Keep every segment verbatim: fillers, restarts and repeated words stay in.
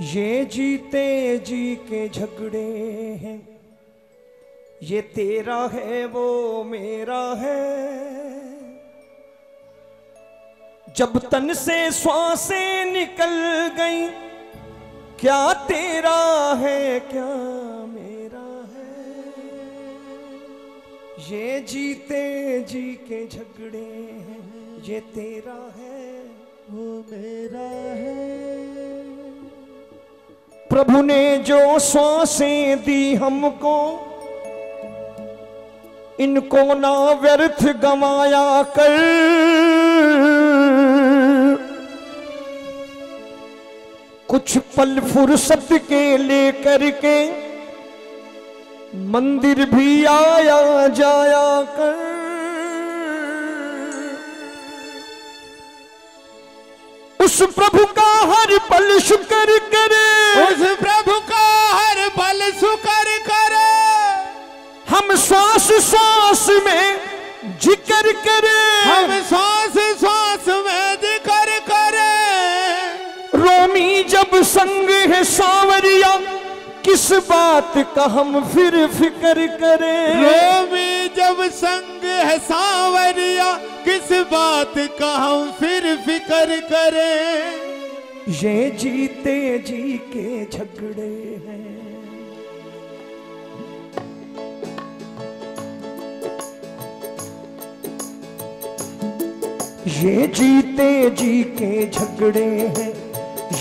ये जीते जी के झगड़े हैं, ये तेरा है वो मेरा है। जब तन से श्वासें निकल गई, क्या तेरा है क्या मेरा है। ये जीते जी के झगड़े हैं, ये तेरा है वो मेरा है। प्रभु ने जो सांसें दी हमको, इनको ना व्यर्थ गंवाया कर। कुछ पल फुर्सत के लेकर के मंदिर भी आया जाया कर। उस प्रभु का हर पल शुक्र करे, उस प्रभु का हर पल शुक्र करे। हम सांस सांस में जिक्र करे, हम सांस सांस में जिक्र करे। रोमी जब संग है सांवरिया, किस बात का हम फिर फिक्र करे। रोमी जब संग है सांवरिया, किस बात का हम फिर फिक्र करे। ये जीते जी के झगड़े हैं, ये जीते जी के झगड़े हैं।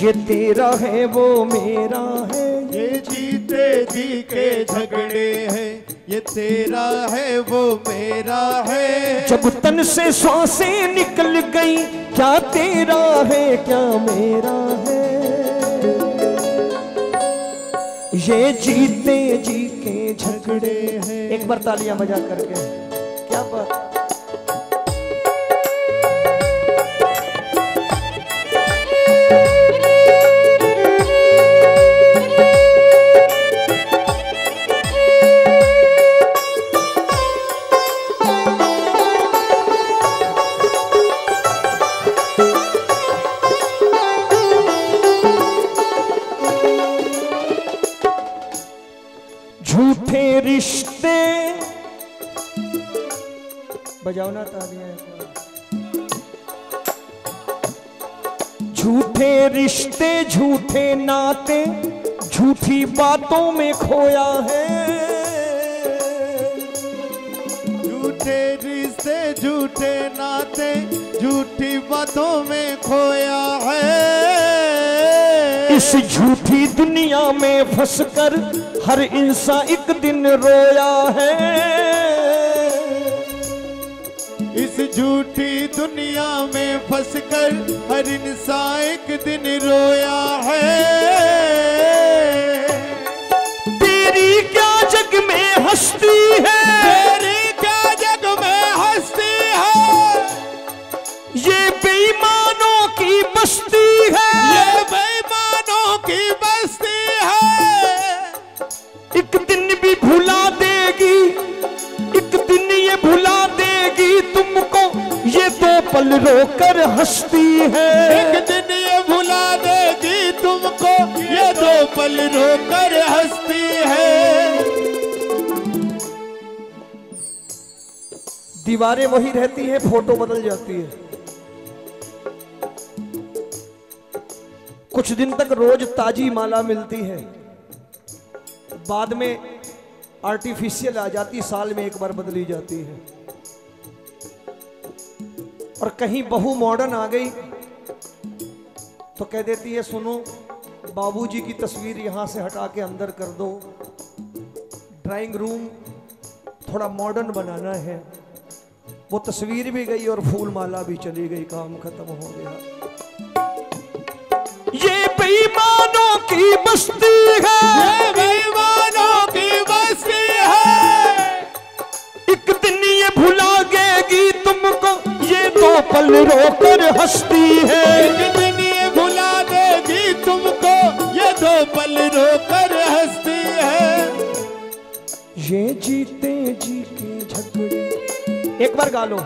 ये तेरा है वो मेरा है। ये जीते जी के झगड़े हैं, ये तेरा है वो मेरा है। जब तन से सांसें निकल गई, क्या तेरा है क्या मेरा है। ये जीते जी के झगड़े हैं। एक बार तालियां बजा करके क्या बात। झूठे रिश्ते बजाओ ना तालियां। झूठे रिश्ते झूठे नाते, झूठी बातों में खोया है। झूठे रिश्ते झूठे नाते, झूठी बातों में खोया है। इस झूठी दुनिया में फंसकर हर इंसान एक दिन रोया है। इस झूठी दुनिया में फंसकर हर इंसान एक दिन रोया है। तेरी क्या जग में हस्ती है, तेरी क्या जग में हस्ती है। ये बेईमानों की बस्ती है, ये बेईमानों की बस्ती है। एक दिन भी भुला देगी, एक दिन ये भुला देगी तुमको। ये दो पल रोकर हंसती है, एक दिन ये भुला देगी तुमको। ये दो पल रोकर हंसती है। दीवारें वही रहती है, फोटो बदल जाती है। कुछ दिन तक रोज ताजी माला मिलती है, बाद में आर्टिफिशियल आ जाती, साल में एक बार बदली जाती है। और कहीं बहु मॉडर्न आ गई तो कह देती है, सुनो बाबूजी की तस्वीर यहां से हटा के अंदर कर दो, ड्राइंग रूम थोड़ा मॉडर्न बनाना है। वो तस्वीर भी गई और फूल माला भी चली गई, काम खत्म हो गया। ये बेईमानों की बस्ती है, ये बेईमानों की बस्ती है। एक दिन ये भुला देगी तुमको। ये दो पल रोकर हंसती है, एक दिन ये भुला देगी तुमको। ये दो पल रोकर हंसती है। ये जीते जी के झगड़े, एक बार गा लो।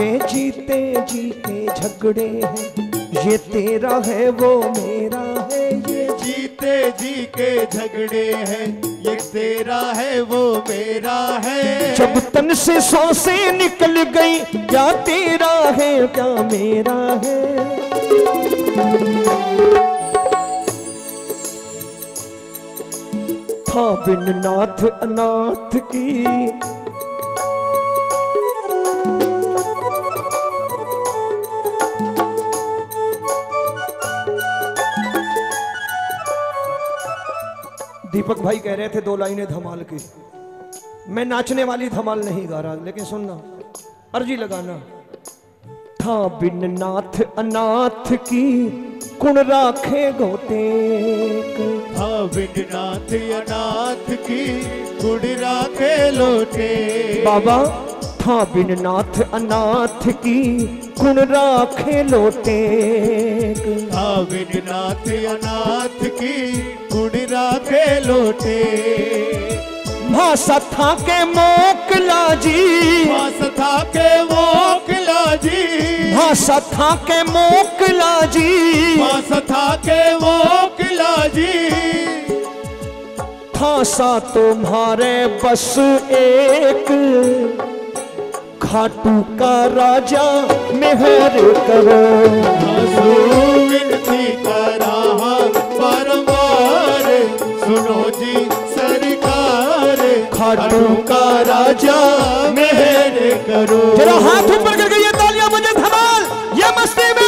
ये जीते जी के झगड़े हैं, ये तेरा है वो मेरा है। ये जीते जी के झगड़े हैं, ये तेरा है वो मेरा है। जब तन से सांसें निकल गई, क्या तेरा है क्या मेरा है। था बिन नाथ अनाथ की, दीपक भाई कह रहे थे दो लाइनें धमाल की, मैं नाचने वाली धमाल नहीं गा रहा, लेकिन सुनना, अर्जी लगाना। था बिन नाथ अनाथ की कुण राखे गोते, था बिन नाथ अनाथ की कुण राखे लोटे। बाबा था बिन नाथ अनाथ की कुण राखे लोटे, था बिन नाथ अनाथ की के लोटे। भाषा था के मोकला जी, भाषा था के मोकला जी, भाषा था के मोकला जी, भाषा था के मोकला जी। भाषा तुम्हारे बस एक, खाटू का राजा मेहर करो। विनती कर रहा बारंबार, सुनो जी सरकार, खाटू का राजा मेहर करो। जरा हाथ ऊपर करके ये तालियां बजे धमाल, ये मस्ती में।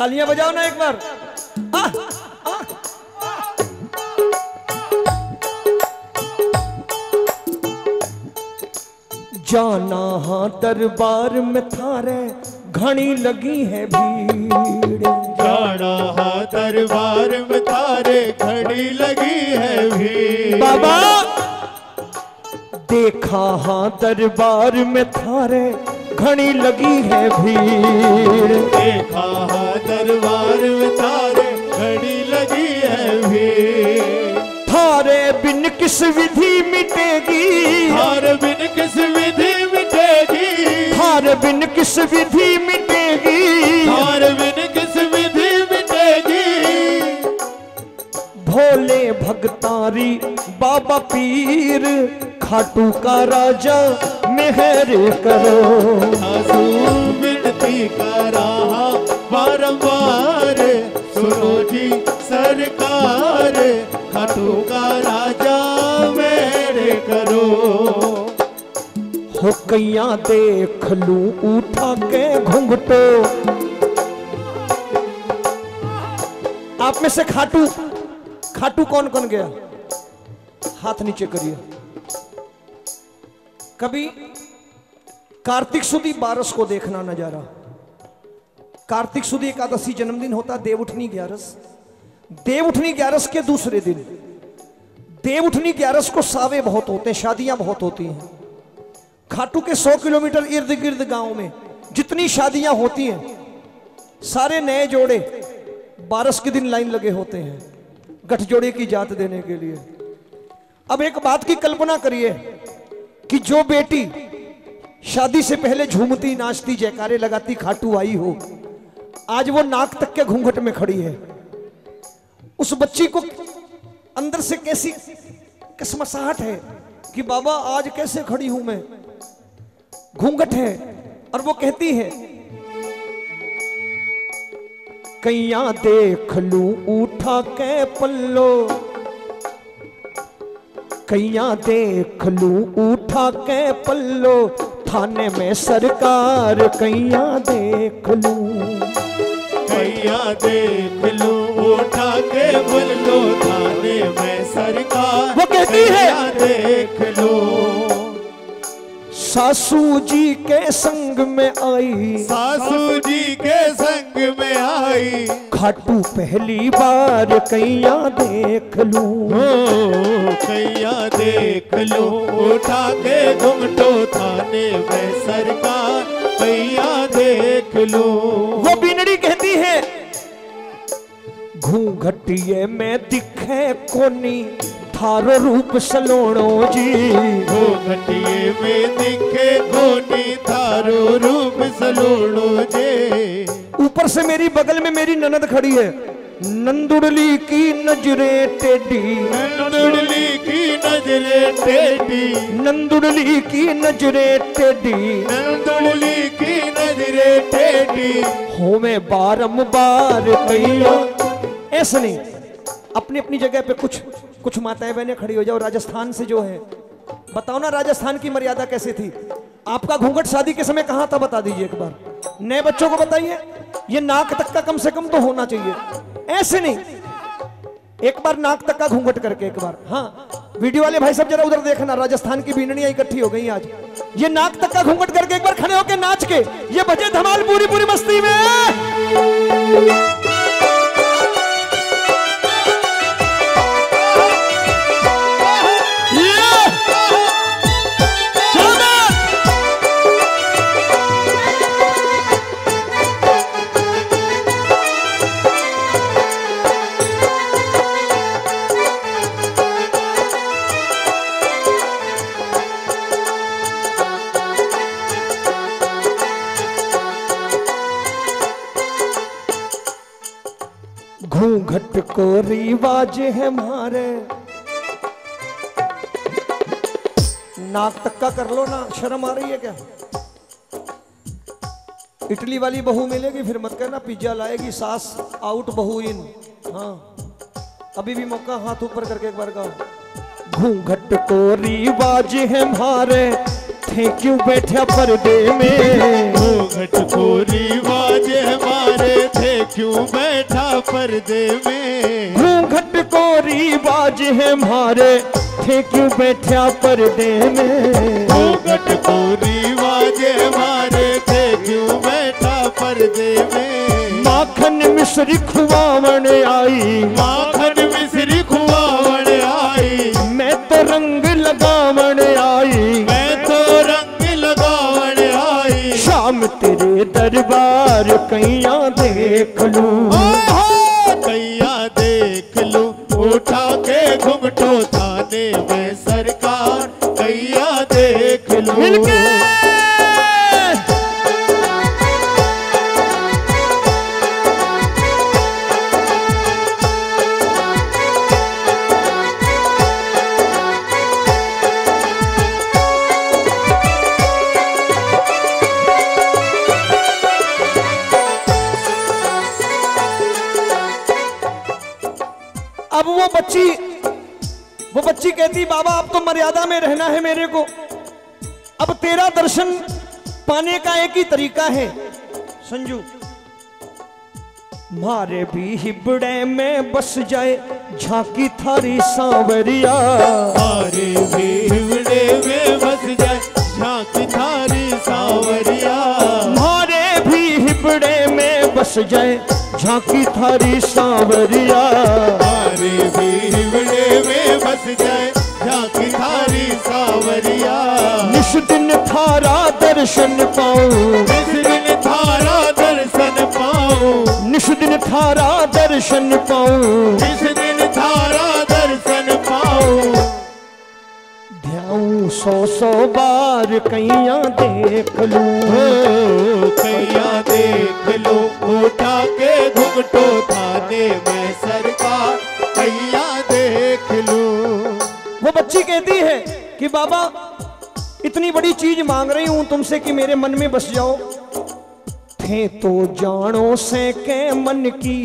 तालियां बजाओ ना एक बार। आ, आ। जाना हाँ दरबार में थारे घणी लगी है भीड़, जाना हाँ दरबार में थारे घड़ी लगी है भीड़। बाबा देखा हाँ दरबार में थारे घणी लगी है भीड़, देखा हाँ दरबार में थारे घड़ी लगी है भीड़। थारे बिन किस विधि मिटेगी, थारे बिन किस विधि मिटेगी, थारे बिन किस विधि मिटेगी, थारे बिन किस विधि मिटेगी। भोले भगतारी बाबा पीर, खाटू का राजा मेहर करो। आंसू विनती कर रहा बारंबार, सुनो जी सरकार, खाटू का राजा मेहर करो। हो कैया देख लूं उठा के घुंघटो, आप में से खाटू खाटू कौन कौन गया, हाथ नीचे करिए। कभी कार्तिक सुदी बारस को देखना नजारा, कार्तिक सुदी एकादशी जन्मदिन होता, देवउठनी ग्यारस, देवउठनी ग्यारस के दूसरे दिन। देवउठनी ग्यारस को सावे बहुत होते हैं, शादियां बहुत होती हैं। खाटू के सौ किलोमीटर इर्द गिर्द गांव में जितनी शादियां होती हैं, सारे नए जोड़े बारस के दिन लाइन लगे होते हैं गठजोड़े की जात देने के लिए। अब एक बात की कल्पना करिए कि जो बेटी शादी से पहले झूमती नाचती जयकारे लगाती खाटू आई हो, आज वो नाक तक के घूंघट में खड़ी है। उस बच्ची को अंदर से कैसी कसमसाहट है कि बाबा आज कैसे खड़ी हूं मैं, घूंघट है। और वो कहती है, कैया देख लूं उठा के पल्लो, कैया देख लूं उठा के पल्लो, थाने में सरकार कैया देख लूं, कैया देख लूं उठा के पल्लो, थाने में सरकार वो कहती है देख लूं। सासू जी के संग में आई, सासू जी के संग में आई, खाटू पहली बार कैया देख लू कैया देख लू उठा के घुमटो थाने में सरकार कैया देख लू। वो बीनड़ी कहती है घूंघटिए में दिखे कोनी थारो रूप सलोणो जी घूंघटिए में दिखे कोनी थारो रूप सलोणो जी। ऊपर से मेरी बगल में मेरी ननद खड़ी है नंदुड़ली की नजरें टेढ़ी नंदुड़ली की नजरें टेढ़ी नंदुड़ली की नजरें टेढ़ी नंदुड़ली की नजरें टेढ़ी हो मैं बारंबार कैया ऐसा नहीं अपनी अपनी जगह पे कुछ कुछ माताएं बहनें खड़ी हो जाओ। राजस्थान से जो है बताओ ना राजस्थान की मर्यादा कैसी थी। आपका घूंघट शादी के समय कहाँ था बता दीजिए एक बार नए बच्चों को बताइए। ये नाक तक का कम से कम तो होना चाहिए ऐसे नहीं एक बार नाक तक का घूंघट करके एक बार। हाँ वीडियो वाले भाई साहब जरा उधर देखना राजस्थान की बीनड़ियां इकट्ठी हो गई आज। ये नाक तक का घूंघट करके एक बार खड़े होके नाच के ये बजे धमाल पूरी पूरी मस्ती में। घूंघट को रिवाज है मारे नाक तक्का कर लो ना शर्म आ रही है क्या। इटली वाली बहू मिलेगी फिर मत करना पिज्जा लाएगी सास आउट बहू इन। हाँ अभी भी मौका हाथ ऊपर करके एक बार गाओ। घूंघट को रिवाज है मारे थे क्यों बैठा पर्दे में घूंघट को रिवाज हमारे थे क्यों बैठा पर्दे में घूंघट को रिवाज हमारे थे क्यों बैठा पर्दे में घूंघट को रिवाज हमारे थे क्यों बैठा पर्दे में। माखन मिश्री खुवावण आई माखन मिश्री खुवावण आई मैं तो रंग लगावण आई तेरे दरबार कैया देख लू कैया देख लू उठा के घुमटो थाने में सरकार कैया देख लू। अब वो बच्ची वो बच्ची कहती बाबा अब तो मर्यादा में रहना है मेरे को। अब तेरा दर्शन पाने का एक ही तरीका है संजू मारे भी हिबड़े में बस जाए झांकी थारी सांवरिया मारे भी हिबड़े में बस जाए झांकी थारी सांवरिया मारे भी हिबड़े में बस जाए झांकी थारी सांवरिया मारे भी हिबड़े में बस जाए झांकी थारी सांवरिया। निश दिन थारा दर्शन पाऊं निश दिन थारा दर्शन पाऊं निश दिन थारा दर्शन पाऊं निश दिन थारा दर्शन पाऊं। ध्याऊं सौ सौ बार कैया देख लू कैया देख लू उठा के घुमटो थाने में सरकार कैया देख लू। वो बच्ची कहती है कि बाबा इतनी बड़ी चीज मांग रही हूं तुमसे कि मेरे मन में बस जाओ थे तो जानो से के मन की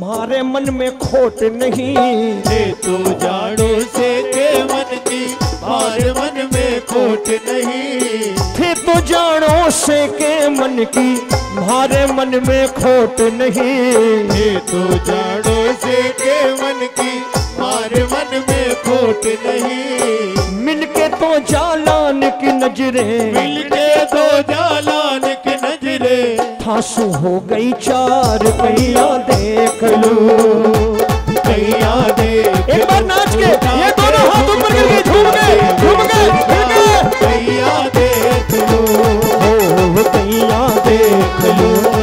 मारे मन में खोट नहीं थे तो जानो से के मन की मारे मन में खोट नहीं थे तो जानो से के मन की मारे मन में खोट नहीं थे तो जानो से के मन की मारे मन में खोट नहीं। मिलके तो जालान की नजरें मिलके तो जालान की नजरें खांसू हो गई चार पहिया देख लो पहिया देख। एक बार नाच के ये दोनों हाथ ऊपर करके झूम गए झूम गए पहिया देख लो पहिया देख लो।